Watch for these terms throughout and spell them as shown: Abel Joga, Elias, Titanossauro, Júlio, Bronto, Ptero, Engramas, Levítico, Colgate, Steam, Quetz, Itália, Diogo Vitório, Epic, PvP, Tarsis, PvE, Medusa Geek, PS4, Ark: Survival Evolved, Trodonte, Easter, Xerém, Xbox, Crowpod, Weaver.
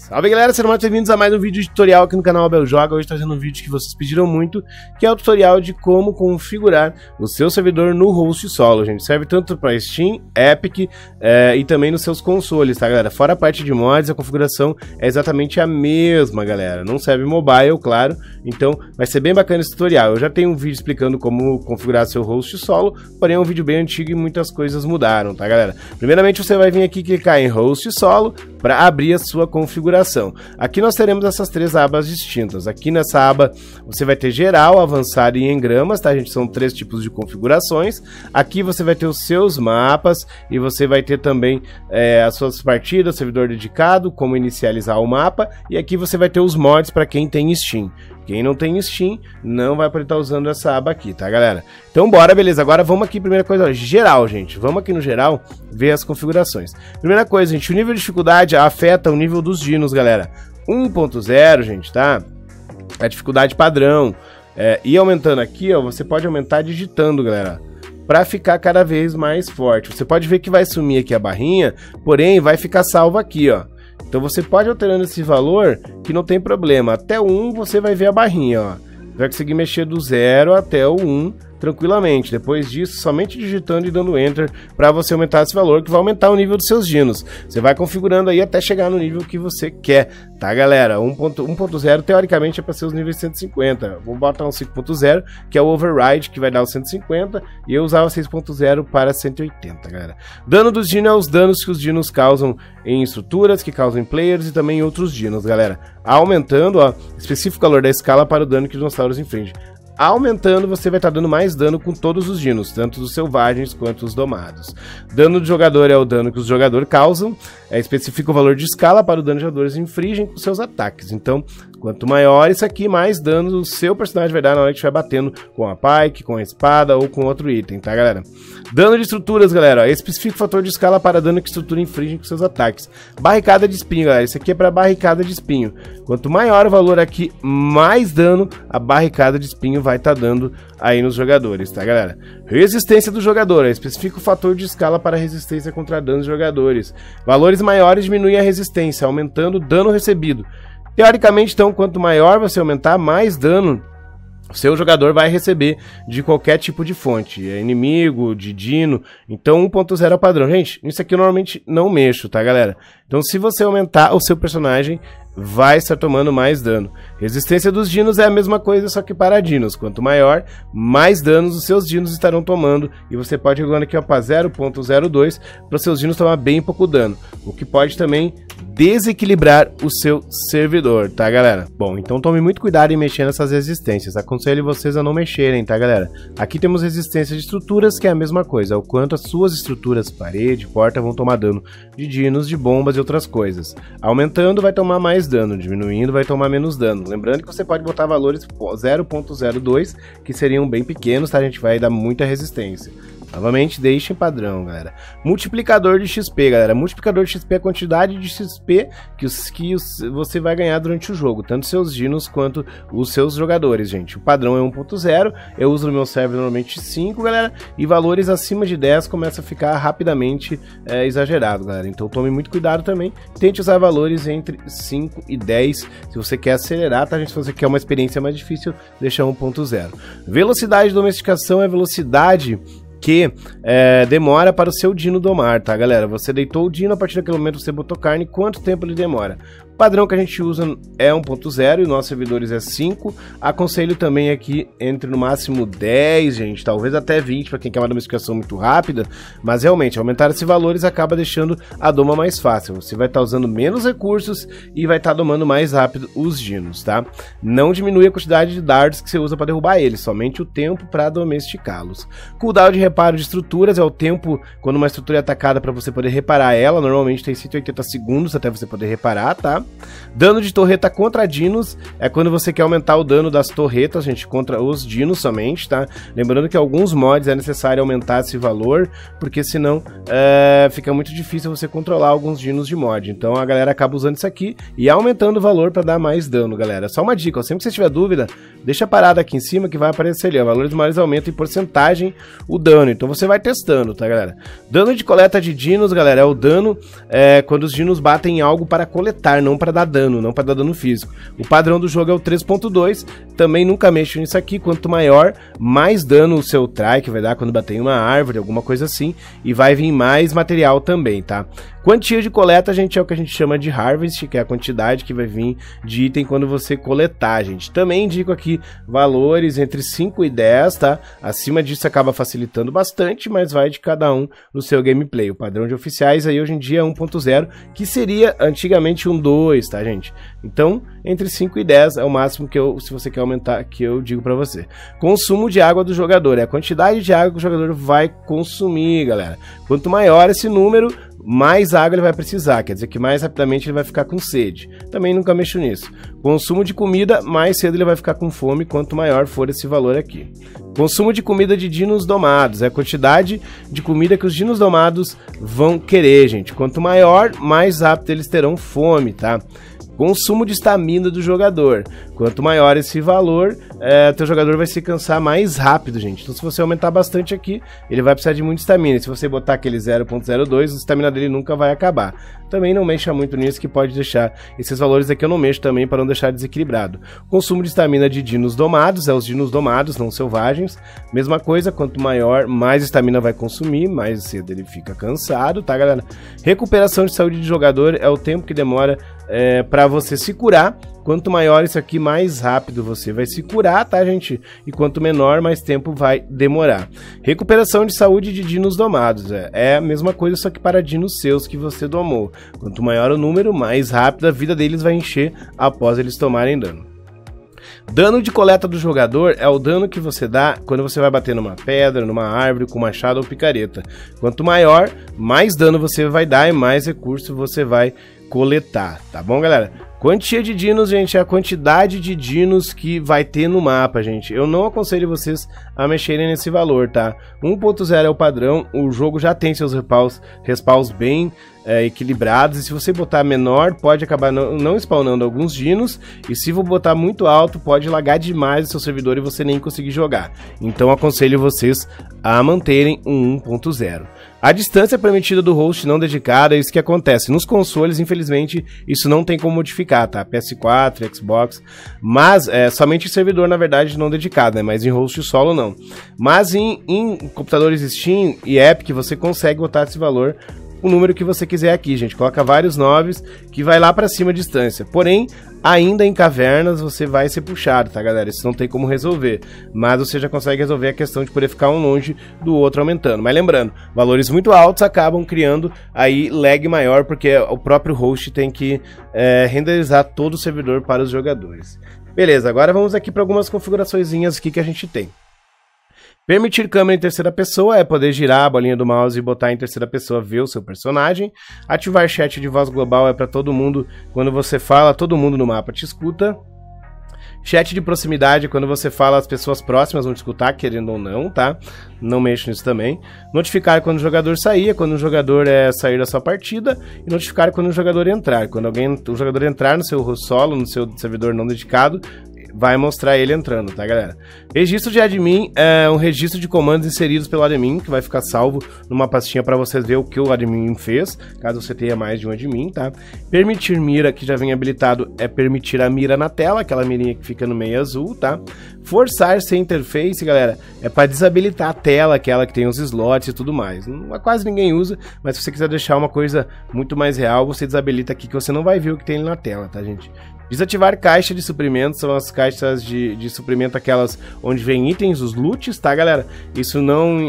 Salve galera, sejam muito bem-vindos a mais um vídeo de tutorial aqui no canal Abel Joga. Hoje trazendo um vídeo que vocês pediram muito, que é o tutorial de como configurar o seu servidor no host solo, gente. Serve tanto para Steam, Epic e também nos seus consoles, tá galera? Fora a parte de mods, a configuração é exatamente a mesma, galera. Não serve mobile, claro, então vai ser bem bacana esse tutorial. Eu já tenho um vídeo explicando como configurar seu host solo, porém é um vídeo bem antigo e muitas coisas mudaram, tá galera? Primeiramente você vai vir aqui e clicar em host solo para abrir a sua configuração. Aqui nós teremos essas três abas distintas. Aqui nessa aba você vai ter geral, avançado e engramas, tá gente? São três tipos de configurações. Aqui você vai ter os seus mapas e você vai ter também as suas partidas, servidor dedicado, como inicializar o mapa. E aqui você vai ter os mods para quem tem Steam. Quem não tem Steam não vai poder estar usando essa aba aqui, tá galera? Então bora, beleza, agora vamos aqui, primeira coisa, ó, geral, gente. Vamos aqui no geral ver as configurações. Primeira coisa, gente, o nível de dificuldade afeta o nível dos dinos, galera. 1.0, gente, tá? É a dificuldade padrão. E aumentando aqui, ó, você pode aumentar digitando, galera, para ficar cada vez mais forte. Você pode ver que vai sumir aqui a barrinha, porém vai ficar salvo aqui, ó. Então você pode alterando esse valor que não tem problema. Até o 1 você vai ver a barrinha, ó. Vai conseguir mexer do 0 até o 1 tranquilamente. Depois disso, somente digitando e dando Enter para você aumentar esse valor, que vai aumentar o nível dos seus dinos. Você vai configurando aí até chegar no nível que você quer, tá galera? 1.0 teoricamente é para ser os níveis 150. Vou botar um 5.0, que é o Override, que vai dar os 150, e eu usava 6.0 para 180, galera. Dano dos dinos é os danos que os dinos causam em estruturas, que causam em players e também em outros dinos, galera. Aumentando, ó, específico valor da escala para o dano que os dinossauros infligem. Aumentando, você vai estar dando mais dano com todos os dinos, tanto os selvagens quanto os domados. Dano do jogador é o dano que os jogadores causam, especifica o valor de escala para o dano que os jogadores infligem com seus ataques. Então, quanto maior isso aqui, mais dano o seu personagem vai dar na hora que estiver batendo com a pike, com a espada ou com outro item, tá galera? Dano de estruturas, galera, ó, especifica o fator de escala para dano que estrutura infligem com seus ataques. Barricada de espinho, galera, isso aqui é para barricada de espinho. Quanto maior o valor aqui, mais dano a barricada de espinho vai estar dando aí nos jogadores, tá galera? Resistência do jogador, especifica o fator de escala para resistência contra danos de jogadores. Valores maiores diminuem a resistência, aumentando o dano recebido. Teoricamente, então, quanto maior você aumentar, mais dano o seu jogador vai receber de qualquer tipo de fonte, inimigo, de dino. Então 1.0 é o padrão. Gente, isso aqui eu normalmente não mexo, tá galera? Então se você aumentar, o seu personagem vai estar tomando mais dano. Resistência dos dinos é a mesma coisa, só que para dinos. Quanto maior, mais danos os seus dinos estarão tomando. E você pode regulando aqui, ó, para 0.02, para os seus dinos tomar bem pouco dano, o que pode também desequilibrar o seu servidor, tá galera? Bom, então tome muito cuidado em mexer nessas resistências. Aconselho vocês a não mexerem, tá galera? Aqui temos resistência de estruturas, que é a mesma coisa, o quanto as suas estruturas, parede, porta, vão tomar dano de dinos, de bombas e outras coisas. Aumentando vai tomar mais dano, diminuindo vai tomar menos dano. Lembrando que você pode botar valores 0.02, que seriam bem pequenos, tá? A gente vai dar muita resistência. Novamente, deixem padrão, galera. Multiplicador de XP, galera. Multiplicador de XP é a quantidade de XP que você vai ganhar durante o jogo, tanto seus dinos quanto os seus jogadores, gente. O padrão é 1.0, eu uso no meu server normalmente 5, galera, e valores acima de 10 começa a ficar rapidamente exagerado, galera. Então tome muito cuidado também, tente usar valores entre 5 e 10, se você quer acelerar, tá gente? Se você quer uma experiência mais difícil, deixa 1.0. Velocidade de domesticação é a velocidade que demora para o seu dino domar, tá galera? Você deitou o dino, a partir daquele momento você botou carne, quanto tempo ele demora? O padrão que a gente usa é 1.0 e nossos servidores é 5. Aconselho também aqui entre no máximo 10, gente, talvez até 20 para quem quer uma domesticação muito rápida, mas realmente aumentar esses valores acaba deixando a doma mais fácil. Você vai estar usando menos recursos e vai estar domando mais rápido os dinos, tá? Não diminui a quantidade de dardos que você usa para derrubar eles, somente o tempo para domesticá-los. Cooldown de reparo de estruturas é o tempo quando uma estrutura é atacada para você poder reparar ela. Normalmente tem 180 segundos até você poder reparar, tá? Dano de torreta contra dinos é quando você quer aumentar o dano das torretas, gente, contra os dinos somente, tá? Lembrando que alguns mods é necessário aumentar esse valor, porque senão fica muito difícil você controlar alguns dinos de mod. Então a galera acaba usando isso aqui e aumentando o valor para dar mais dano, galera. Só uma dica, ó, sempre que você tiver dúvida, deixa a parada aqui em cima que vai aparecer ali, ó, valores maiores aumentam em porcentagem o dano, então você vai testando, tá galera? Dano de coleta de dinos, galera, é o dano quando os dinos batem em algo para coletar, não para dar dano, não para dar dano físico. O padrão do jogo é o 3.2, também nunca mexo nisso aqui, quanto maior, mais dano o seu trike vai dar quando bater em uma árvore, alguma coisa assim, e vai vir mais material também, tá? Quantia de coleta, gente, é o que a gente chama de harvest, que é a quantidade que vai vir de item quando você coletar, gente. Também indico aqui valores entre 5 e 10, tá? Acima disso acaba facilitando bastante, mas vai de cada um no seu gameplay. O padrão de oficiais aí hoje em dia é 1.0, que seria antigamente um 2, tá, gente? Então, entre 5 e 10 é o máximo que eu, se você quer aumentar, que eu digo pra você. Consumo de água do jogador, é a quantidade de água que o jogador vai consumir, galera. Quanto maior esse número, mais água ele vai precisar, quer dizer que mais rapidamente ele vai ficar com sede. Também nunca mexo nisso. Consumo de comida, mais cedo ele vai ficar com fome, quanto maior for esse valor aqui. Consumo de comida de dinos domados, é a quantidade de comida que os dinos domados vão querer, gente. Quanto maior, mais rápido eles terão fome, tá? Consumo de estamina do jogador. Quanto maior esse valor, teu jogador vai se cansar mais rápido, gente. Então, se você aumentar bastante aqui, ele vai precisar de muita estamina. Se você botar aquele 0.02, a estamina dele nunca vai acabar. Também não mexa muito nisso, que pode deixar... Esses valores aqui eu não mexo também, para não deixar desequilibrado. Consumo de estamina de dinos domados. É os dinos domados, não selvagens. Mesma coisa, quanto maior, mais estamina vai consumir. Mais cedo ele fica cansado, tá, galera? Recuperação de saúde do jogador é o tempo que demora para você se curar. Quanto maior isso aqui, mais rápido você vai se curar, tá, gente? E quanto menor, mais tempo vai demorar. Recuperação de saúde de dinos domados. É a mesma coisa, só que para dinos seus que você domou. Quanto maior o número, mais rápido a vida deles vai encher após eles tomarem dano. Dano de coleta do jogador é o dano que você dá quando você vai bater numa pedra, numa árvore, com machado ou picareta. Quanto maior, mais dano você vai dar e mais recurso você vai coletar, tá bom, galera? Quantia de dinos, gente, é a quantidade de dinos que vai ter no mapa, gente. Eu não aconselho vocês a mexerem nesse valor, tá? 1.0 é o padrão, o jogo já tem seus respawns bem equilibrados, e se você botar menor, pode acabar não spawnando alguns dinos, e se você botar muito alto, pode lagar demais o seu servidor e você nem conseguir jogar. Então, aconselho vocês a manterem um 1.0. A distância permitida do host não dedicada é isso que acontece. Nos consoles, infelizmente, isso não tem como modificar, tá? PS4, Xbox, mas somente em servidor, na verdade, não dedicado, né? Mas em host solo, não. Mas em computadores Steam e Epic, você consegue botar esse valor, o número que você quiser aqui, gente. Coloca vários 9s que vai lá pra cima a distância. Porém, ainda em cavernas você vai ser puxado, tá, galera? Isso não tem como resolver. Mas você já consegue resolver a questão de poder ficar um longe do outro aumentando. Mas lembrando, valores muito altos acabam criando aí lag maior, porque o próprio host tem que renderizar todo o servidor para os jogadores. Beleza, agora vamos aqui para algumas configuraçõezinhas aqui que a gente tem. Permitir câmera em terceira pessoa é poder girar a bolinha do mouse e botar em terceira pessoa ver o seu personagem. Ativar chat de voz global é para todo mundo, quando você fala, todo mundo no mapa te escuta. Chat de proximidade, quando você fala, as pessoas próximas vão te escutar, querendo ou não, tá? Não mexo nisso também. Notificar quando o jogador sair, quando o jogador sair da sua partida. E notificar quando o jogador entrar. Quando o jogador entrar no seu solo, no seu servidor não dedicado, vai mostrar ele entrando, tá, galera? Registro de admin é um registro de comandos inseridos pelo admin, que vai ficar salvo numa pastinha para vocês verem o que o admin fez, caso você tenha mais de um admin, tá? Permitir mira, que já vem habilitado, é permitir a mira na tela, aquela mirinha que fica no meio azul, tá? Forçar sem interface, galera, é para desabilitar a tela, aquela que tem os slots e tudo mais. Quase ninguém usa, mas se você quiser deixar uma coisa muito mais real, você desabilita aqui, que você não vai ver o que tem na tela, tá, gente? Desativar caixa de suprimentos, são as caixas de suprimento, aquelas onde vem itens, os loots, tá, galera? Isso não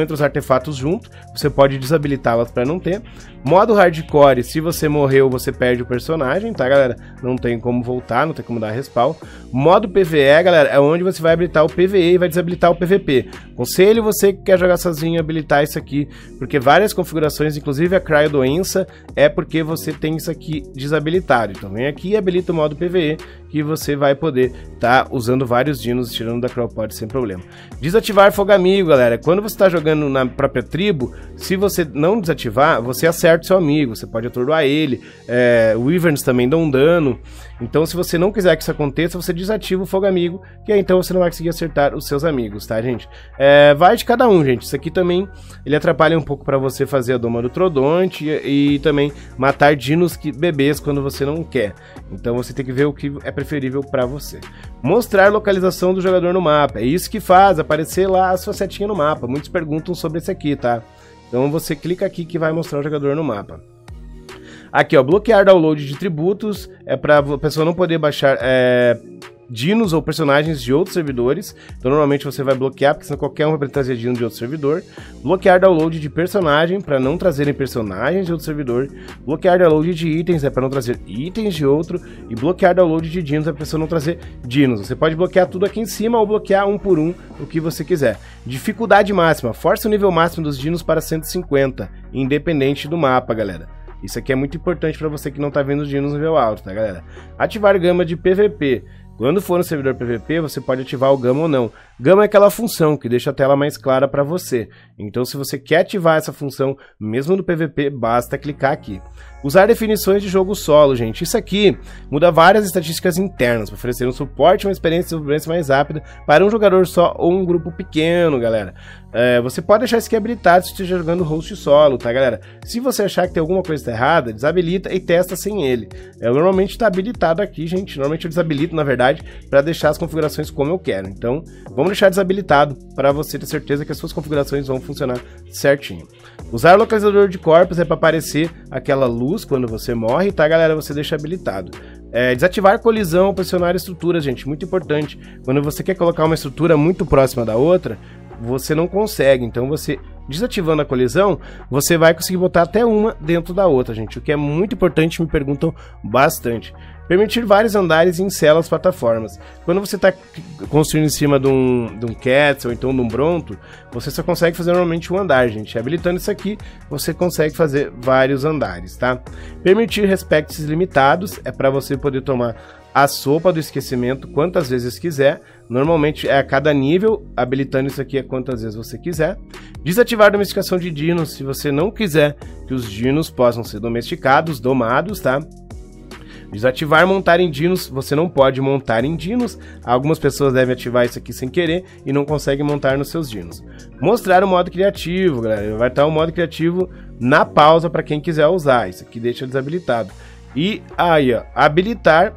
entra os artefatos junto, você pode desabilitá-las para não ter. Modo hardcore, se você morreu, você perde o personagem, tá, galera? Não tem como voltar, não tem como dar respawn. Modo PvE, galera, é onde você vai habilitar o PvE e vai desabilitar o PvP. Conselho você que quer jogar sozinho habilitar isso aqui, porque várias configurações, inclusive a criodoença, é porque você tem isso aqui desabilitado. Então vem aqui e habilita o modo PvE que você vai poder estar usando vários dinos, tirando da Crowpod sem problema. Desativar fogaminho, galera. Quando você está jogando na própria tribo, se você não desativar, você acerta o seu amigo, você pode atordoar ele, Wyverns também dão um dano. Então, se você não quiser que isso aconteça, você desativa o fogo amigo, que aí então você não vai conseguir acertar os seus amigos, tá, gente? Vai de cada um, gente. Isso aqui também, ele atrapalha um pouco pra você fazer a doma do Trodonte e também matar dinos bebês quando você não quer. Então, você tem que ver o que é preferível pra você. Mostrar localização do jogador no mapa. É isso que faz aparecer lá a sua setinha no mapa. Muitos perguntam sobre esse aqui, tá? Então, você clica aqui que vai mostrar o jogador no mapa. Aqui, ó, bloquear download de tributos, é pra pessoa não poder baixar dinos ou personagens de outros servidores. Então, normalmente você vai bloquear, porque senão qualquer um vai trazer dino de outro servidor. Bloquear download de personagem, para não trazerem personagens de outro servidor. Bloquear download de itens, é para não trazer itens de outro. E bloquear download de dinos, é para você não trazer dinos. Você pode bloquear tudo aqui em cima ou bloquear um por um, o que você quiser. Dificuldade máxima, força o nível máximo dos dinos para 150, independente do mapa, galera. Isso aqui é muito importante para você que não tá vendo os dinos no nível alto, tá, galera? Ativar gama de PVP. Quando for no servidor PVP, você pode ativar o gama ou não. Gama é aquela função que deixa a tela mais clara para você. Então, se você quer ativar essa função, mesmo no PVP, basta clicar aqui. Usar definições de jogo solo, gente. Isso aqui muda várias estatísticas internas, para oferecer um suporte, uma experiência de sobrevivência mais rápida para um jogador só ou um grupo pequeno, galera. Você pode deixar isso aqui habilitado se estiver jogando host solo, tá, galera? Se você achar que tem alguma coisa errada, desabilita e testa sem ele. Normalmente está habilitado aqui, gente. Normalmente eu desabilito, na verdade, para deixar as configurações como eu quero. Então, vamos deixar desabilitado para você ter certeza que as suas configurações vão funcionar certinho. Usar o localizador de corpos é para aparecer aquela luz quando você morre, tá, galera? Você deixa habilitado. Desativar colisão ou pressionar estruturas, gente, muito importante. Quando você quer colocar uma estrutura muito próxima da outra, você não consegue, então você desativando a colisão, você vai conseguir botar até uma dentro da outra, gente, o que é muito importante, me perguntam bastante. Permitir vários andares em celas plataformas. Quando você está construindo em cima de um Quetz ou então de um Bronto, você só consegue fazer normalmente um andar, gente. Habilitando isso aqui, você consegue fazer vários andares, tá? Permitir respects limitados, é para você poder tomar a sopa do esquecimento quantas vezes quiser. Normalmente é a cada nível, habilitando isso aqui é quantas vezes você quiser. Desativar a domesticação de dinos, se você não quiser que os dinos possam ser domesticados, domados, tá? Desativar montar em dinos, você não pode montar em dinos. Algumas pessoas devem ativar isso aqui sem querer e não conseguem montar nos seus dinos. Mostrar o modo criativo, galera. Vai estar o modo criativo na pausa para quem quiser usar. Isso aqui deixa desabilitado. E aí, ó, habilitar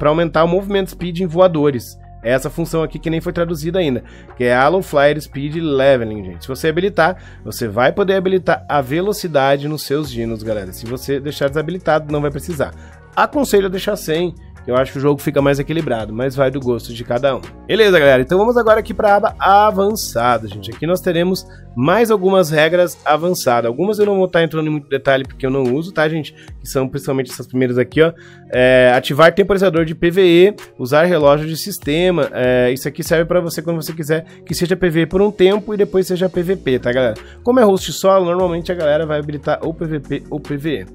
para aumentar o movimento speed em voadores. Essa função aqui que nem foi traduzida ainda, que é Halo Flyer Speed Leveling, gente. Se você habilitar, você vai poder habilitar a velocidade nos seus dinos, galera. Se você deixar desabilitado, não vai precisar. Aconselho a deixar sem, eu acho que o jogo fica mais equilibrado, mas vai do gosto de cada um. Beleza, galera, então vamos agora aqui para a aba avançada, gente. Aqui nós teremos mais algumas regras avançadas. Algumas eu não vou estar entrando em muito detalhe porque eu não uso, tá, gente? Que são principalmente essas primeiras aqui, ó. Ativar temporizador de PVE, usar relógio de sistema. Isso aqui serve para você quando você quiser que seja PVE por um tempo e depois seja PVP, tá, galera? Como é host solo, normalmente a galera vai habilitar ou PVP ou PVE.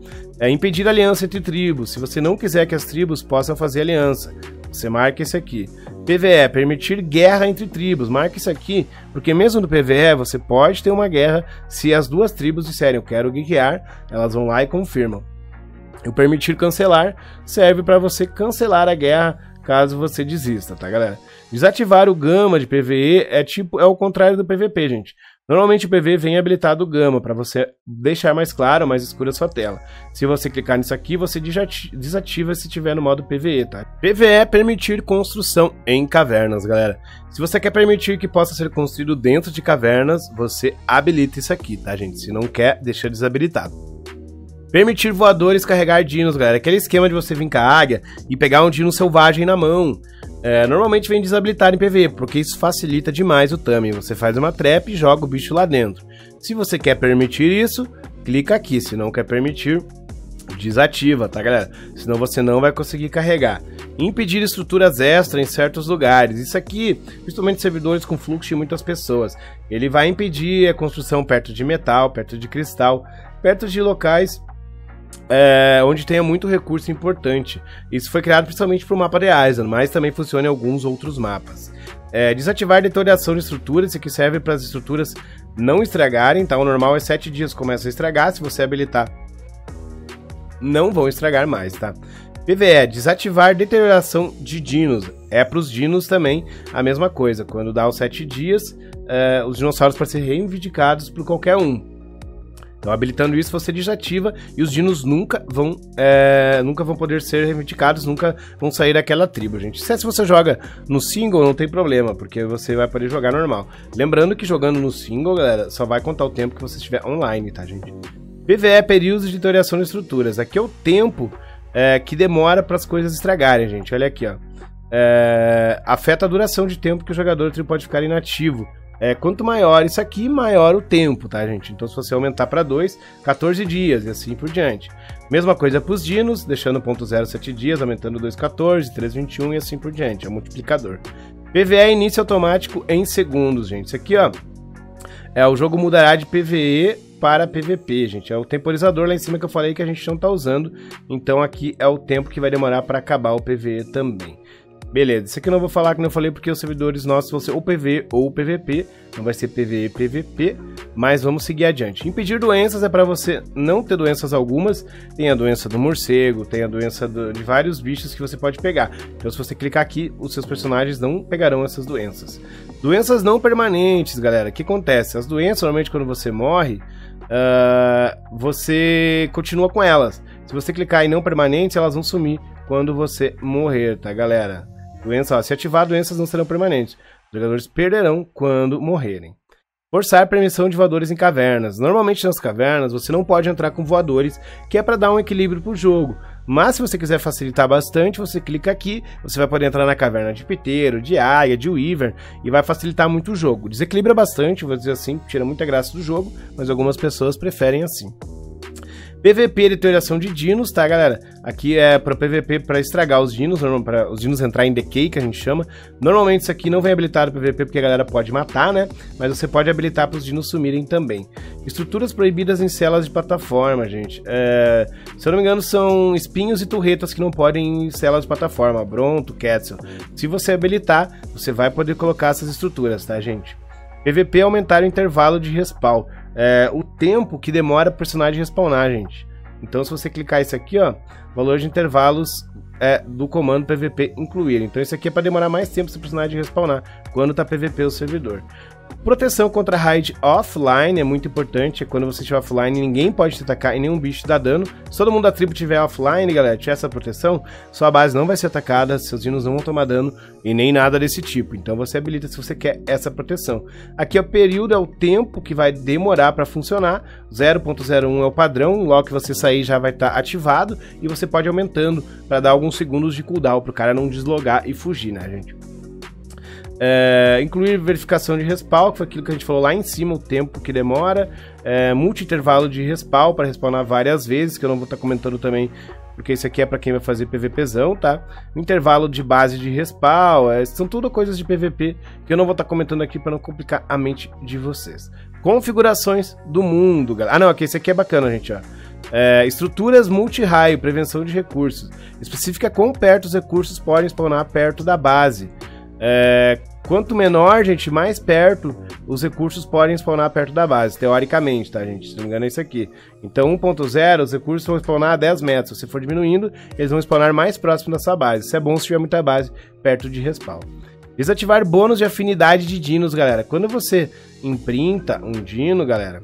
Impedir aliança entre tribos. Se você não quiser que as tribos possam fazer aliança, você marca esse aqui. PvE, permitir guerra entre tribos, marca isso aqui, porque mesmo no PvE você pode ter uma guerra se as duas tribos disserem eu quero guerrear, elas vão lá e confirmam. O permitir cancelar serve para você cancelar a guerra caso você desista, tá, galera? Desativar o gama de PvE é o contrário do PvP, gente. Normalmente o PV vem habilitado o gama, para você deixar mais claro ou mais escura a sua tela. Se você clicar nisso aqui, você desativa se tiver no modo PVE, tá? PVE, permitir construção em cavernas, galera. Se você quer permitir que possa ser construído dentro de cavernas, você habilita isso aqui, tá, gente? Se não quer, deixa desabilitado. Permitir voadores carregar dinos, galera. Aquele esquema de você vir com a águia e pegar um dino selvagem na mão. Normalmente vem desabilitado em PvE, porque isso facilita demais o taming. Você faz uma trap e joga o bicho lá dentro. Se você quer permitir isso, clica aqui. Se não quer permitir, desativa, tá, galera? Senão você não vai conseguir carregar. Impedir estruturas extra em certos lugares. Isso aqui, principalmente servidores com fluxo de muitas pessoas. Ele vai impedir a construção perto de metal, perto de cristal, perto de locais onde tenha muito recurso importante. Isso foi criado principalmente para o mapa de Island, mas também funciona em alguns outros mapas. Desativar a deterioração de estruturas, isso aqui serve para as estruturas não estragarem, tá? O normal é 7 dias que começa a estragar, se você habilitar não vão estragar mais, tá? PVE, desativar deterioração de dinos, é para os dinos também a mesma coisa, quando dá os 7 dias, os dinossauros podem ser reivindicados por qualquer um. Então, habilitando isso, você desativa e os dinos nunca vão poder ser reivindicados, nunca vão sair daquela tribo, gente. Se você joga no single, não tem problema, porque você vai poder jogar normal. Lembrando que jogando no single, galera, só vai contar o tempo que você estiver online, tá, gente? PVE, períodos de deterioração de estruturas. Aqui é o tempo que demora para as coisas estragarem, gente. Olha aqui, ó. Afeta a duração de tempo que o jogador pode ficar inativo. Quanto maior isso aqui, maior o tempo, tá, gente? Então, se você aumentar para 2, 14 dias e assim por diante. Mesma coisa para os dinos, deixando 0.07 dias, aumentando 2, 14, 3, 21 e assim por diante. É um multiplicador. PVE início automático em segundos, gente. Isso aqui, ó, o jogo mudará de PVE para PVP, gente. É o temporizador lá em cima que eu falei que a gente não tá usando. Então, aqui é o tempo que vai demorar para acabar o PVE também. Beleza, isso aqui eu não vou falar, que não falei, porque os servidores nossos vão ser ou PVE ou PVP, não vai ser PVE e PVP, mas vamos seguir adiante. Impedir doenças é para você não ter doenças algumas, tem a doença do morcego, tem a doença de vários bichos que você pode pegar. Então, se você clicar aqui, os seus personagens não pegarão essas doenças. Doenças não permanentes, galera, o que acontece? As doenças, normalmente, quando você morre, você continua com elas. Se você clicar em não permanentes, elas vão sumir quando você morrer, tá, galera? Doença, ó, se ativar, doenças não serão permanentes. Os jogadores perderão quando morrerem. Forçar permissão de voadores em cavernas. Normalmente nas cavernas você não pode entrar com voadores, que é para dar um equilíbrio pro jogo. Mas se você quiser facilitar bastante, você clica aqui, você vai poder entrar na caverna de Ptero, de Águia, de Weaver, e vai facilitar muito o jogo. Desequilibra bastante, vou dizer assim, tira muita graça do jogo, mas algumas pessoas preferem assim. PVP, deterioração de dinos, tá, galera? Aqui é para PVP, para estragar os dinos, para os dinos entrar em decay, que a gente chama. Normalmente isso aqui não vem habilitado para PVP, porque a galera pode matar, né? Mas você pode habilitar para os dinos sumirem também. Estruturas proibidas em celas de plataforma, gente. Se eu não me engano, são espinhos e torretas que não podem em celas de plataforma. Bronto, Quetz. Se você habilitar, você vai poder colocar essas estruturas, tá, gente? PVP, aumentar o intervalo de respawn. O tempo que demora o personagem respawnar, gente. Então, se você clicar isso aqui, ó, valor de intervalos do comando PVP incluir. Então, isso aqui é para demorar mais tempo se o personagem respawnar, quando tá PVP o servidor. Proteção contra raid offline é muito importante. É quando você estiver offline, ninguém pode te atacar e nenhum bicho dá dano. Se todo mundo da tribo estiver offline, galera, tiver essa proteção, sua base não vai ser atacada, seus dinos não vão tomar dano e nem nada desse tipo. Então você habilita se você quer essa proteção. Aqui o período é o tempo que vai demorar para funcionar. 0.01 é o padrão, logo que você sair já vai estar ativado e você pode ir aumentando para dar alguns segundos de cooldown para o cara não deslogar e fugir, né, gente? Incluir verificação de respawn, que foi aquilo que a gente falou lá em cima, o tempo que demora, multi-intervalo de respawn para respawnar várias vezes, que eu não vou estar comentando também, porque isso aqui é para quem vai fazer PVPzão, tá? Intervalo de base de respawn, são tudo coisas de PVP que eu não vou estar comentando aqui para não complicar a mente de vocês. Configurações do mundo, galera. Ah, não, aqui, esse aqui é bacana, gente, ó. Estruturas multi-raio, prevenção de recursos. Especifica quão perto os recursos podem spawnar perto da base. Quanto menor, gente, mais perto os recursos podem spawnar perto da base, teoricamente, tá, gente? Se não me engano é isso aqui. Então, 1.0, os recursos vão spawnar a 10 metros. Se for diminuindo, eles vão spawnar mais próximo da sua base. Isso é bom se tiver muita base perto de respawn. Desativar bônus de afinidade de dinos, galera. Quando você imprinta um dino, galera,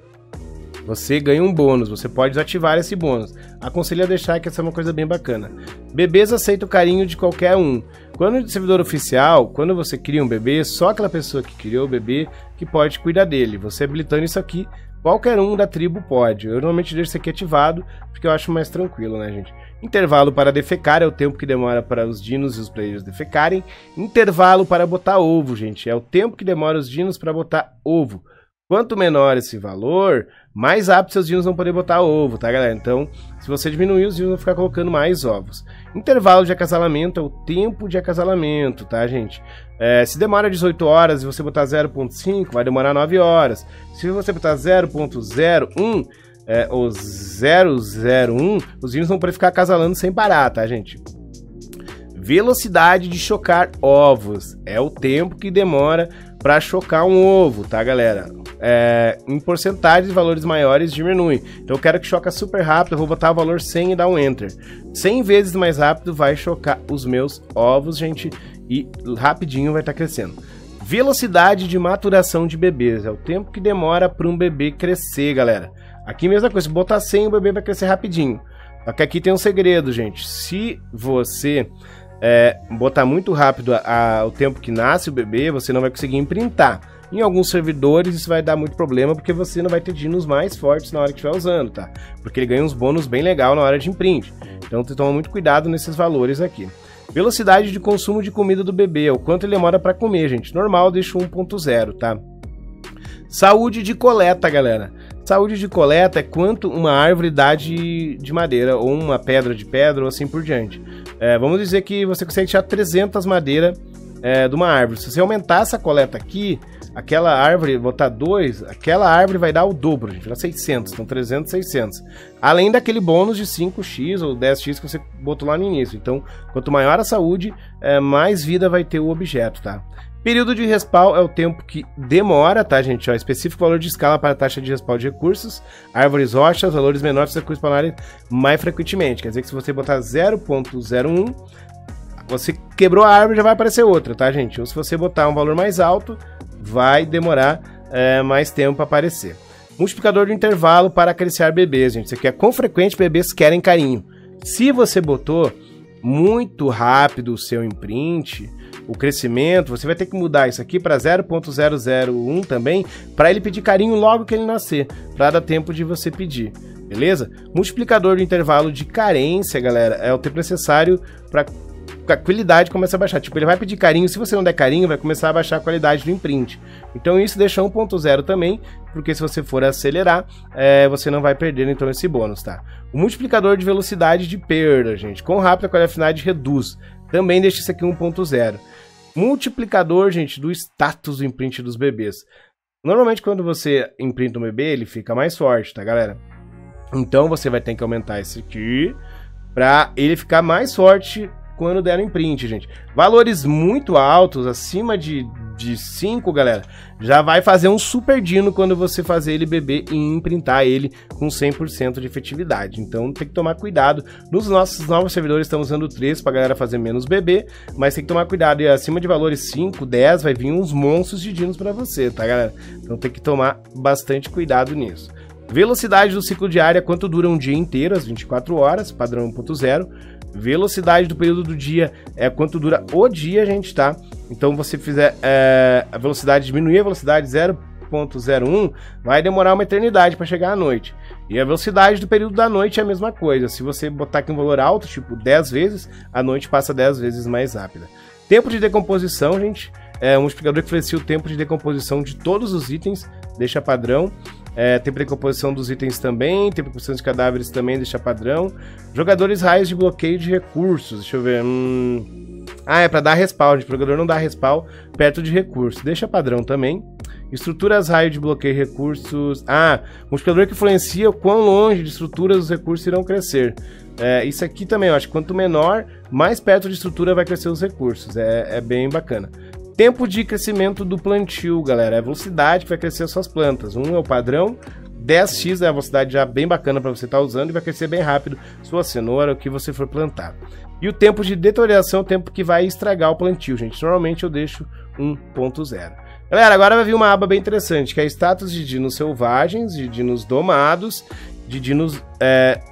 você ganha um bônus, você pode desativar esse bônus. Aconselho a deixar, que essa é uma coisa bem bacana. Bebês aceitam o carinho de qualquer um. Quando o servidor oficial, quando você cria um bebê, só aquela pessoa que criou o bebê que pode cuidar dele. Você habilitando isso aqui, qualquer um da tribo pode. Eu normalmente deixo isso aqui ativado, porque eu acho mais tranquilo, né, gente? Intervalo para defecar é o tempo que demora para os dinos e os players defecarem. Intervalo para botar ovo, gente. É o tempo que demora os dinos para botar ovo. Quanto menor esse valor, mais aptos seus dinos vão poder botar ovo, tá, galera? Então, se você diminuir, os dinos vão ficar colocando mais ovos. Intervalo de acasalamento é o tempo de acasalamento, tá, gente? Se demora 18 horas e você botar 0.5, vai demorar 9 horas. Se você botar 0.01, o 001, os vírus não podem ficar acasalando sem parar, tá, gente? Velocidade de chocar ovos. É o tempo que demora para chocar um ovo, tá, galera? Em porcentagem, valores maiores diminuem. Então eu quero que choca super rápido, eu vou botar o valor 100 e dar um Enter. 100 vezes mais rápido vai chocar os meus ovos, gente, e rapidinho vai estar crescendo. Velocidade de maturação de bebês. É o tempo que demora para um bebê crescer, galera. Aqui mesma coisa, se botar 100, o bebê vai crescer rapidinho. Só que aqui tem um segredo, gente. Se você botar muito rápido o tempo que nasce o bebê, você não vai conseguir imprintar. Em alguns servidores isso vai dar muito problema, porque você não vai ter dinos mais fortes na hora que estiver usando, tá? Porque ele ganha uns bônus bem legal na hora de imprint. Então tem que tomar muito cuidado nesses valores aqui. Velocidade de consumo de comida do bebê, é o quanto ele demora para comer, gente. Normal, eu deixo 1.0, tá? Saúde de coleta, galera. Saúde de coleta é quanto uma árvore dá de madeira, ou uma pedra de pedra, ou assim por diante. Vamos dizer que você consegue tirar 300 madeira de uma árvore. Se você aumentar essa coleta aqui, aquela árvore, botar 2, aquela árvore vai dar o dobro, gente, vai dar 600, então 300, 600. Além daquele bônus de 5x ou 10x que você botou lá no início. Então, quanto maior a saúde, mais vida vai ter o objeto, tá? Período de respawn é o tempo que demora, tá, gente? Ó, específico valor de escala para a taxa de respawn de recursos, árvores rochas, valores menores para respawnarem mais frequentemente. Quer dizer que se você botar 0.01, você quebrou a árvore, já vai aparecer outra, tá, gente? Ou se você botar um valor mais alto, vai demorar mais tempo para aparecer. Multiplicador de intervalo para acariciar bebês, gente. Isso aqui é quão frequente bebês querem carinho. Se você botou muito rápido o seu imprint, o crescimento, você vai ter que mudar isso aqui para 0.001 também, para ele pedir carinho logo que ele nascer, para dar tempo de você pedir, beleza? Multiplicador do intervalo de carência, galera, é o tempo necessário para a qualidade começar a baixar. Tipo, ele vai pedir carinho, se você não der carinho, vai começar a baixar a qualidade do imprint. Então isso deixa 1.0 também, porque se você for acelerar, você não vai perder então esse bônus, tá? O multiplicador de velocidade de perda, gente, quão rápido a qualidade reduz. Também deixa isso aqui 1.0. Multiplicador, gente, do status do imprint dos bebês. Normalmente, quando você imprinta um bebê, ele fica mais forte, tá, galera? Então, você vai ter que aumentar esse aqui pra ele ficar mais forte quando der o imprint, gente. Valores muito altos, acima de 5, galera, já vai fazer um super dino quando você fazer ele bebê e imprintar ele com 100% de efetividade. Então tem que tomar cuidado. Nos nossos novos servidores estamos usando 3 para a galera fazer menos bebê, mas tem que tomar cuidado. E acima de valores 5, 10, vai vir uns monstros de dinos para você, tá, galera? Então tem que tomar bastante cuidado nisso. Velocidade do ciclo de área, quanto dura um dia inteiro, as 24 horas, padrão 1.0. Velocidade do período do dia é quanto dura o dia, gente, tá? Então, você fizer a velocidade, diminuir a velocidade 0.01, vai demorar uma eternidade para chegar à noite. E a velocidade do período da noite é a mesma coisa. Se você botar aqui um valor alto, tipo 10 vezes, a noite passa 10 vezes mais rápida. Tempo de decomposição, gente, é um multiplicador que influencia o tempo de decomposição de todos os itens, deixa padrão. Tempo de decomposição dos itens também, tempo de decomposição de cadáveres também, deixa padrão. Jogadores raios de bloqueio de recursos, deixa eu ver. Ah, é para dar respawn, o jogador não dá respawn perto de recursos, deixa padrão também. Estruturas raio de bloqueio de recursos. Ah, multiplicador que influencia o quão longe de estruturas os recursos irão crescer. Isso aqui também, eu acho que quanto menor, mais perto de estrutura vai crescer os recursos, é bem bacana. Tempo de crescimento do plantio, galera, é a velocidade que vai crescer as suas plantas. 1 é o padrão, 10x é a velocidade já bem bacana para você estar usando e vai crescer bem rápido sua cenoura, o que você for plantar. E o tempo de deterioração é o tempo que vai estragar o plantio, gente. Normalmente eu deixo 1.0. Galera, agora vai vir uma aba bem interessante, que é status de dinos selvagens, de dinos domados, de dinos...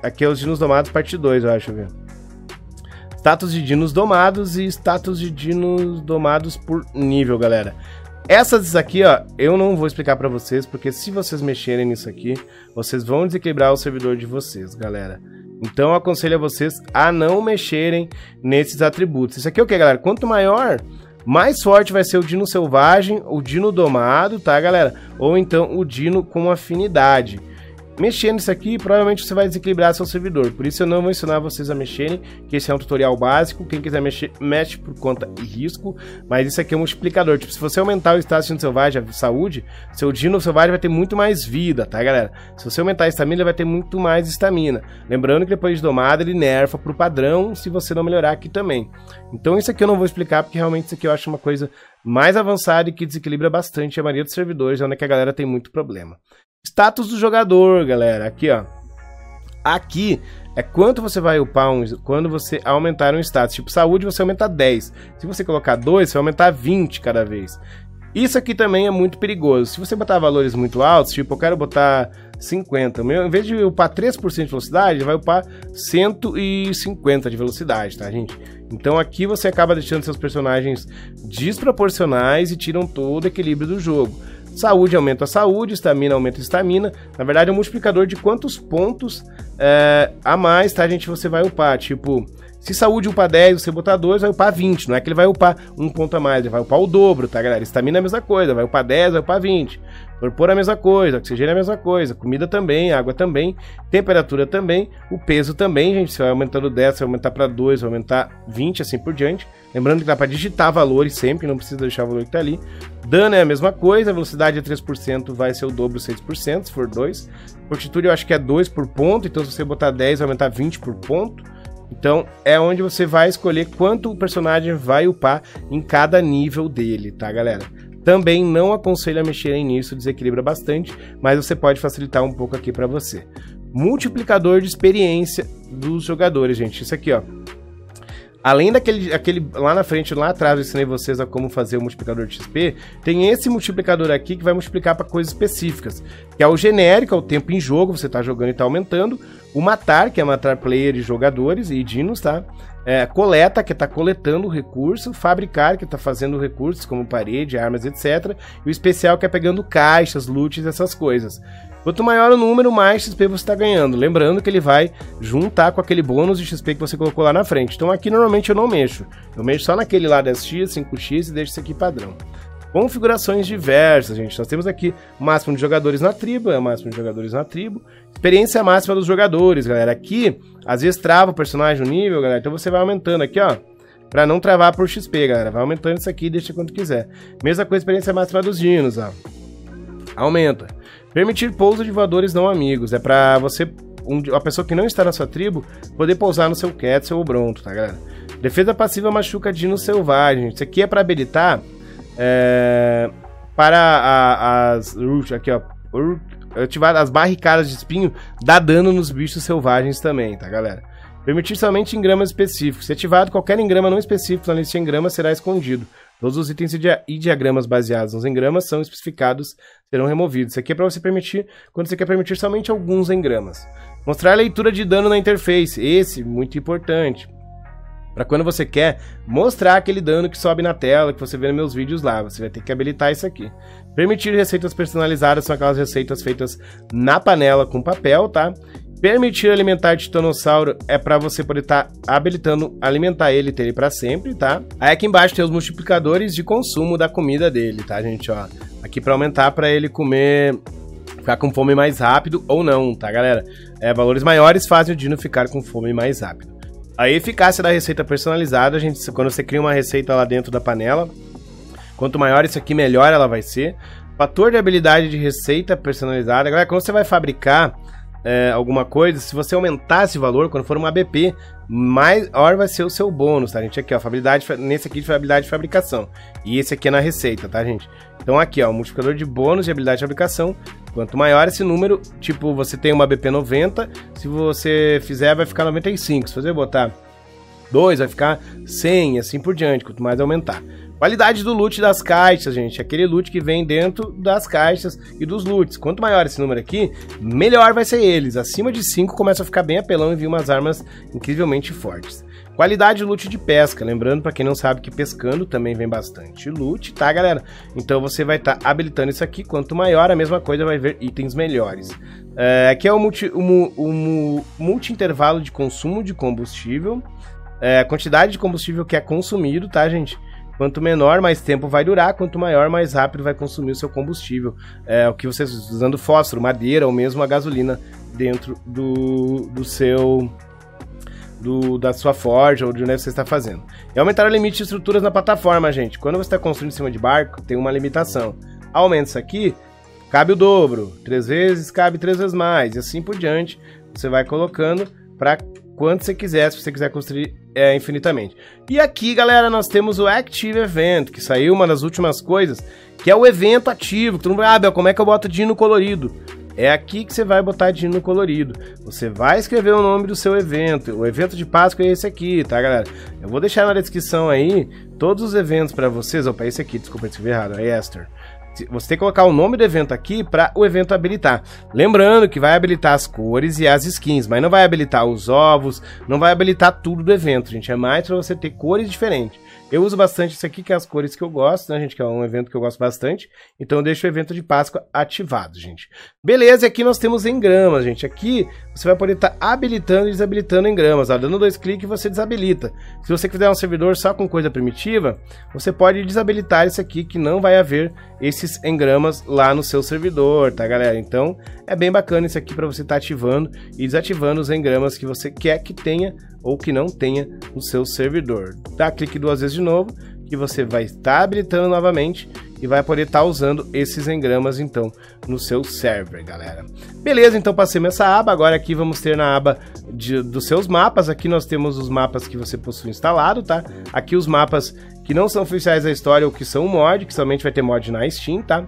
aqui é os dinos domados parte 2, eu acho, viu? Status de dinos domados e status de dinos domados por nível, galera. Essas aqui, ó, eu não vou explicar pra vocês, porque se vocês mexerem nisso aqui, vocês vão desequilibrar o servidor de vocês, galera. Então eu aconselho a vocês a não mexerem nesses atributos. Isso aqui é o que, galera? Quanto maior, mais forte vai ser o dino selvagem, o dino domado, tá, galera? Ou então o dino com afinidade. Mexendo isso aqui, provavelmente você vai desequilibrar seu servidor, por isso eu não vou ensinar vocês a mexerem, que esse é um tutorial básico, quem quiser mexer, mexe por conta e risco, mas isso aqui é um multiplicador, tipo, se você aumentar o status de dino selvagem, a saúde, seu dino selvagem vai ter muito mais vida, tá galera? Se você aumentar a estamina, ele vai ter muito mais estamina, lembrando que depois de domada ele nerfa pro padrão, se você não melhorar aqui também. Então isso aqui eu não vou explicar, porque realmente isso aqui eu acho uma coisa mais avançada e que desequilibra bastante a maioria dos servidores, onde é que a galera tem muito problema. Status do jogador, galera, aqui ó, aqui é quanto você vai upar quando você aumentar um status, tipo saúde você aumenta 10, se você colocar 2 você vai aumentar 20 cada vez. Isso aqui também é muito perigoso, se você botar valores muito altos, tipo eu quero botar 50, em vez de upar 3% de velocidade, vai upar 150 de velocidade, tá gente? Então aqui você acaba deixando seus personagens desproporcionais e tiram todo o equilíbrio do jogo. Saúde aumenta a saúde, estamina aumenta a estamina. Na verdade é um multiplicador de quantos pontos a mais, tá gente, você vai upar. Tipo, se saúde upar 10, você botar 2, vai upar 20. Não é que ele vai upar um ponto a mais, ele vai upar o dobro, tá galera? Estamina é a mesma coisa, vai upar 10, vai upar 20. Corpor é a mesma coisa, oxigênio é a mesma coisa, comida também, água também, temperatura também, o peso também, gente. Você vai aumentando 10, você vai aumentar para 2, vai aumentar 20, assim por diante. Lembrando que dá para digitar valores sempre, não precisa deixar o valor que tá ali. Dano é a mesma coisa, a velocidade é 3%, vai ser o dobro 6%, se for 2. Fortitude eu acho que é 2 por ponto, então se você botar 10 vai aumentar 20 por ponto. Então é onde você vai escolher quanto o personagem vai upar em cada nível dele, tá galera? Também não aconselho a mexerem nisso, desequilibra bastante, mas você pode facilitar um pouco aqui para você. Multiplicador de experiência dos jogadores, gente, isso aqui ó. Além daquele lá na frente, lá atrás eu ensinei vocês a como fazer o multiplicador de XP, tem esse multiplicador aqui que vai multiplicar para coisas específicas, que é o genérico, é o tempo em jogo, você tá jogando e tá aumentando, o matar, que é matar player e jogadores e dinos, tá? Coleta, que tá coletando o recurso, fabricar, que tá fazendo recursos como parede, armas, etc. E o especial, que é pegando caixas, loot, essas coisas. Quanto maior o número, mais XP você está ganhando. Lembrando que ele vai juntar com aquele bônus de XP que você colocou lá na frente. Então aqui normalmente eu não mexo. Eu mexo só naquele lá 10x, 5x e deixo isso aqui padrão. Configurações diversas, gente. Nós temos aqui o máximo de jogadores na tribo, é o máximo de jogadores na tribo. Experiência máxima dos jogadores, galera. Aqui, às vezes trava o personagem no nível, galera. Então você vai aumentando aqui, ó. Pra não travar por XP, galera. Vai aumentando isso aqui e deixa quanto quiser. Mesma coisa, experiência máxima dos dinos, ó. Aumenta. Permitir pouso de voadores não amigos, é pra você, a pessoa que não está na sua tribo, poder pousar no seu Quetz ou Bronto, tá galera? Defesa passiva machuca dino selvagem, isso aqui é pra habilitar, para as, aqui ó, ativar as barricadas de espinho, dá dano nos bichos selvagens também, tá galera? Permitir somente engramas específicos, se ativado qualquer engrama não específico na lista de engramas será escondido. Todos os itens e diagramas baseados nos engramas são especificados, serão removidos. Isso aqui é para você permitir, quando você quer permitir somente alguns engramas. Mostrar a leitura de dano na interface, esse muito importante. Para quando você quer mostrar aquele dano que sobe na tela, que você vê nos meus vídeos lá, você vai ter que habilitar isso aqui. Permitir receitas personalizadas, são aquelas receitas feitas na panela com papel, tá? Permitir alimentar Titanossauro é para você poder estar habilitando alimentar ele e ter ele para sempre, tá? Aí aqui embaixo tem os multiplicadores de consumo da comida dele, tá, gente? Ó, aqui para aumentar para ele comer, ficar com fome mais rápido ou não, tá, galera? Valores maiores fazem o dino ficar com fome mais rápido. A eficácia da receita personalizada, gente, quando você cria uma receita lá dentro da panela, quanto maior isso aqui, melhor ela vai ser. Fator de habilidade de receita personalizada, galera, quando você vai fabricar alguma coisa, se você aumentar esse valor, quando for uma BP, maior vai ser o seu bônus, tá, gente? Aqui, ó, nesse aqui de habilidade de fabricação. E esse aqui é na receita, tá, gente? Então aqui, ó, o multiplicador de bônus de habilidade de fabricação. Quanto maior esse número, tipo, você tem uma BP 90, se você fizer, vai ficar 95. Se você botar 2, vai ficar 100, assim por diante, quanto mais aumentar. Qualidade do loot das caixas, gente, aquele loot que vem dentro das caixas e dos loots. Quanto maior esse número aqui, melhor vai ser eles. Acima de 5 começa a ficar bem apelão e vir umas armas incrivelmente fortes. Qualidade do loot de pesca, lembrando pra quem não sabe que pescando também vem bastante loot, tá galera? Então você vai estar habilitando isso aqui, quanto maior a mesma coisa vai ver itens melhores. Aqui é o multi-intervalo de consumo de combustível, a quantidade de combustível que é consumido, tá gente? Quanto menor, mais tempo vai durar. Quanto maior, mais rápido vai consumir o seu combustível. É o que vocês usando fósforo, madeira ou mesmo a gasolina dentro da sua forja ou de onde você está fazendo. E aumentar o limite de estruturas na plataforma, gente. Quando você está construindo em cima de barco, tem uma limitação. Aumenta isso aqui, cabe o dobro. 3 vezes, cabe 3 vezes mais. E assim por diante, você vai colocando para quanto você quiser, se você quiser construir infinitamente. E aqui, galera, nós temos o Active Event, que saiu uma das últimas coisas, que é o evento ativo. Todo mundo fala, ah, Bel, como é que eu boto dino colorido? É aqui que você vai botar dino colorido. Você vai escrever o nome do seu evento. O evento de Páscoa é esse aqui, tá, galera? Eu vou deixar na descrição aí todos os eventos para vocês. Opa, é esse aqui, desculpa, eu escrevi errado, é Easter. Você tem que colocar o nome do evento aqui para o evento habilitar. Lembrando que vai habilitar as cores e as skins, mas não vai habilitar os ovos, não vai habilitar tudo do evento, gente. É mais para você ter cores diferentes. Eu uso bastante isso aqui, que é as cores que eu gosto, né, gente? Que é um evento que eu gosto bastante. Então eu deixo o evento de Páscoa ativado, gente. Beleza, e aqui nós temos engramas, gente. Aqui você vai poder estar habilitando e desabilitando engramas. Ó, dando 2 cliques, você desabilita. Se você quiser um servidor só com coisa primitiva, você pode desabilitar isso aqui, que não vai haver esses engramas lá no seu servidor, tá, galera? Então é bem bacana isso aqui para você estar ativando e desativando os engramas que você quer que tenha ou que não tenha no seu servidor. Dá clique 2 vezes de novo e você vai estar habilitando novamente e vai poder estar usando esses engramas então no seu server, galera. Beleza, então passei nessa aba. Agora aqui vamos ter na aba dos seus mapas. Aqui nós temos os mapas que você possui instalado, tá? Aqui os mapas que não são oficiais da história ou que são um mod, que somente vai ter mod na Steam, tá?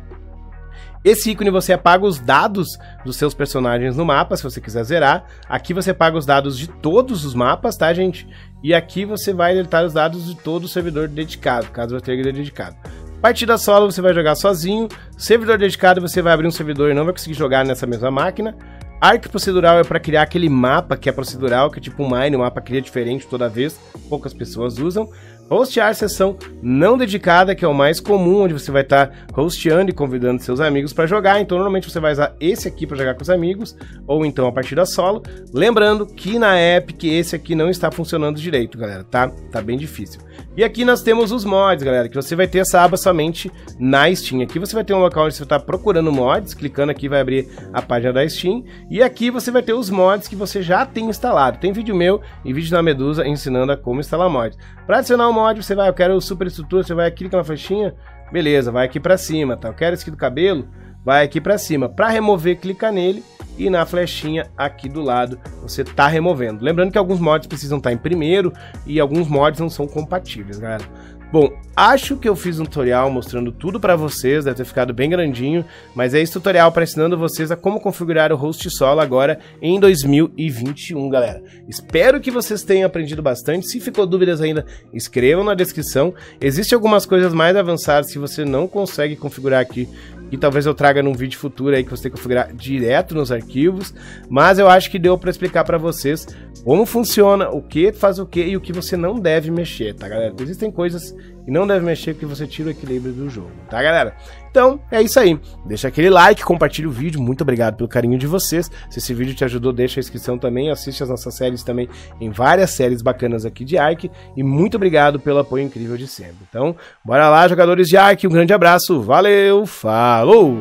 Esse ícone você apaga os dados dos seus personagens no mapa, se você quiser zerar. Aqui você apaga os dados de todos os mapas, tá, gente? E aqui você vai deletar os dados de todo o servidor dedicado, caso você tenha dedicado. Partida solo você vai jogar sozinho. Servidor dedicado você vai abrir um servidor e não vai conseguir jogar nessa mesma máquina. Ark procedural é para criar aquele mapa que é procedural, que é tipo um mine, um mapa cria diferente toda vez, poucas pessoas usam. Hostear sessão não dedicada, que é o mais comum, onde você vai estar hosteando e convidando seus amigos para jogar. Então, normalmente você vai usar esse aqui para jogar com os amigos, ou então a partida solo. Lembrando que na Epic esse aqui não está funcionando direito, galera, tá? Tá bem difícil. E aqui nós temos os mods, galera, que você vai ter essa aba somente na Steam. Aqui você vai ter um local onde você está procurando mods, clicando aqui vai abrir a página da Steam. E aqui você vai ter os mods que você já tem instalado. Tem vídeo meu e vídeo da Medusa ensinando a como instalar mods. Para adicionar um mod, você vai, eu quero superestrutura, você vai, clica na flechinha, beleza, vai aqui pra cima, tá? Eu quero esse aqui do cabelo, vai aqui pra cima. Pra remover, clica nele e na flechinha aqui do lado você tá removendo. Lembrando que alguns mods precisam estar em primeiro e alguns mods não são compatíveis, galera. Bom, acho que eu fiz um tutorial mostrando tudo pra vocês, deve ter ficado bem grandinho, mas é esse tutorial para ensinando vocês a como configurar o host solo agora em 2021, galera. Espero que vocês tenham aprendido bastante. Se ficou dúvidas ainda, escrevam na descrição. Existem algumas coisas mais avançadas que você não consegue configurar aqui, e talvez eu traga num vídeo futuro aí que você tem que configurar direto nos arquivos, mas eu acho que deu para explicar para vocês como funciona, o que faz o que e o que você não deve mexer, tá, galera? Existem coisas que não deve mexer porque você tira o equilíbrio do jogo, tá, galera? Então, é isso aí. Deixa aquele like, compartilha o vídeo. Muito obrigado pelo carinho de vocês. Se esse vídeo te ajudou, deixa a inscrição também. Assiste as nossas séries também, em várias séries bacanas aqui de Ark. E muito obrigado pelo apoio incrível de sempre. Então, bora lá, jogadores de Ark. Um grande abraço. Valeu, falou!